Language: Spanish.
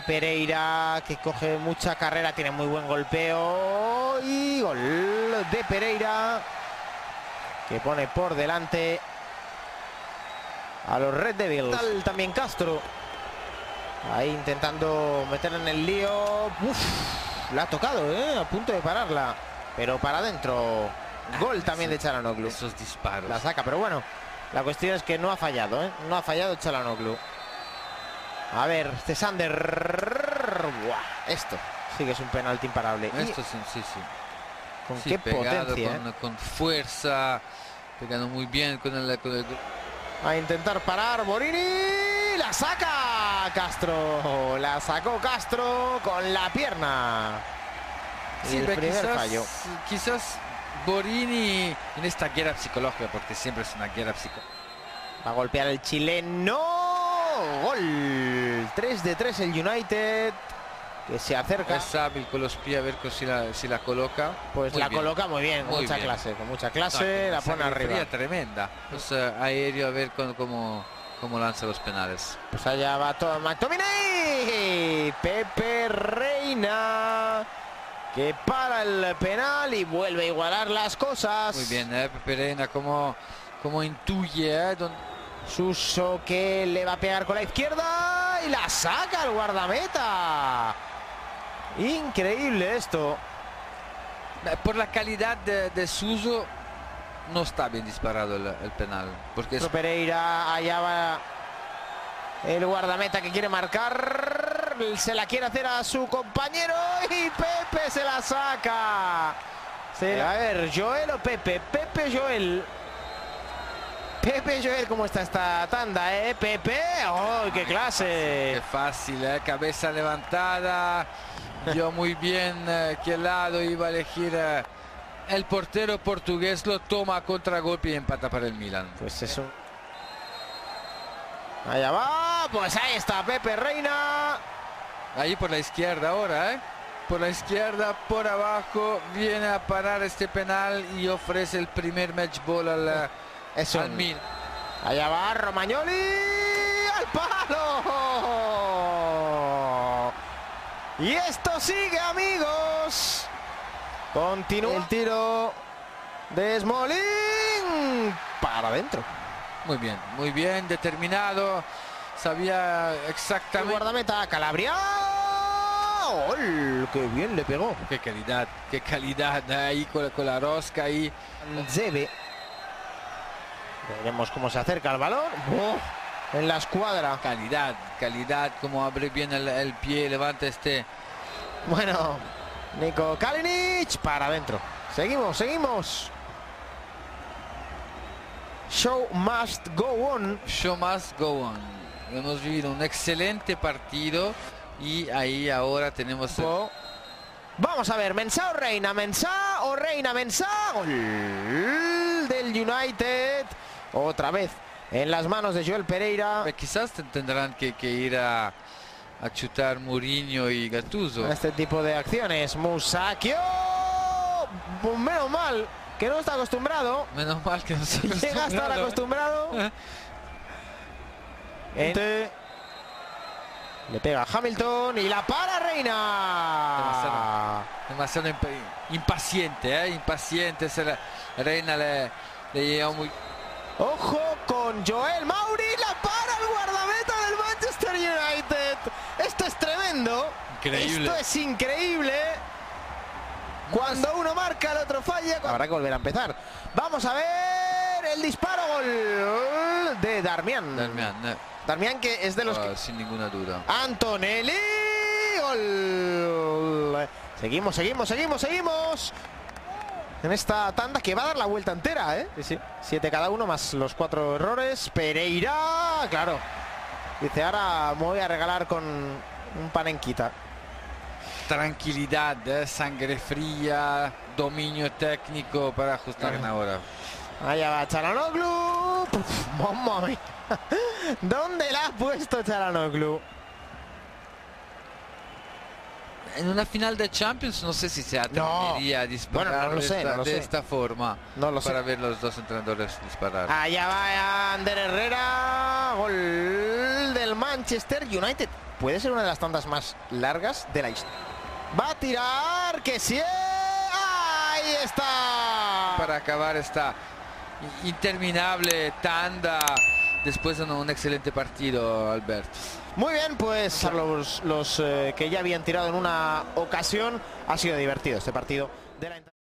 Pepe Reina, que coge mucha carrera, tiene muy buen golpeo. Y gol de Pereira, que pone por delante a los Red Devils. Tal también Castro, ahí intentando meterla en el lío. Uf, la ha tocado, a punto de pararla, pero para adentro. Gol también de Çalhanoğlu. Esos disparos. La saca, pero bueno, la cuestión es que no ha fallado, no ha fallado Çalhanoğlu. A ver, este Sander. Buah, esto sí que es un penalti imparable. Esto sí, sí, sí. Con sí, qué pegado, potencia. Con fuerza, pegando muy bien con el... A intentar parar Borini. La saca Castro. La sacó Castro con la pierna. Sí, y el primer fallo. Quizás Borini en esta guerra psicológica, porque siempre es una guerra psicológica. Va a golpear el chileno. Gol 3-3 el United, que se acerca. Es hábil con los pies, a ver si la coloca. Pues la coloca muy bien, con mucha clase. Con mucha clase la pone arriba. Tremenda. Pues aéreo, a ver cómo lanza los penales. Pues allá va todo McTominay. Pepe Reina, que para el penal y vuelve a igualar las cosas. Muy bien, Pepe Reina, como intuye, Suso, que le va a pegar con la izquierda y la saca el guardameta. Increíble esto. Por la calidad de Suso, no está bien disparado el penal. Porque es... Pereira, allá va el guardameta que quiere marcar. Se la quiere hacer a su compañero y Pepe se la saca. A ver, Joel o Pepe. Pepe Joel. Pepe Joel, ¿cómo está esta tanda, Pepe? ¡Oh, qué clase! ¡Qué fácil, cabeza levantada! Vio muy bien qué lado iba a elegir el portero portugués. Lo toma a contragolpe y empata para el Milan. Pues eso. Allá va, pues ahí está Pepe Reina. Ahí por la izquierda ahora, por la izquierda, por abajo. Viene a parar este penal y ofrece el primer match ball a la... Es al mil. Allá va Romagnoli. ¡Al palo! Y esto sigue, amigos. Continúa el tiro de Smolin. Para adentro. Muy bien, determinado. Sabía exactamente. El guardameta, Calabria. ¡Gol! ¡Qué bien le pegó! ¡Qué calidad! ¡Qué calidad! Ahí con la rosca ahí. Zebe. Veremos cómo se acerca el balón. ¡Oh! En la escuadra. Calidad, calidad, como abre bien el pie, levanta este. Bueno, Nico Kalinic para adentro. Seguimos, seguimos. Show must go on. Show must go on. Hemos vivido un excelente partido y ahí ahora tenemos... Vamos a ver, Mensah o Reina, Mensah o Reina, Mensah. Gol del United. Otra vez en las manos de Joel Pereira. Quizás tendrán que ir a chutar Mourinho y Gattuso. Este tipo de acciones. Musacchio. Menos mal que no está acostumbrado. Menos mal que no está acostumbrado. Llega a estar acostumbrado. Le pega a Hamilton y la para Reina. Demasiado impaciente, impaciente. Reina le llega muy... Ojo con Joel Mauri, la para el guardameta del Manchester United. Esto es tremendo. Increíble. Esto es increíble. Cuando uno marca, el otro falla. Habrá que volver a empezar. Vamos a ver el disparo, gol de Darmian. Darmian, que es de los que... Sin ninguna duda. Antonelli. Gol. Seguimos, seguimos, seguimos, seguimos. En esta tanda que va a dar la vuelta entera, Sí, sí. 7 cada uno más los 4 errores. Pereira, claro. Dice, ahora me voy a regalar con un panenquita. Tranquilidad, sangre fría, dominio técnico para ajustar en ahora. Allá va Çalhanoğlu. Mamma mía. ¿Dónde la ha puesto Çalhanoğlu? En una final de Champions no sé si se atrevería a disparar, bueno, no lo sé. Esta forma. No lo sé. Para ver los dos entrenadores disparar. Allá va Ander Herrera. Gol del Manchester. Manchester United. Puede ser una de las tandas más largas de la historia. Va a tirar, que sí. ¡Ahí está! Para acabar esta interminable tanda después de un excelente partido, Alberto. Muy bien, pues los que ya habían tirado en una ocasión. Ha sido divertido este partido de la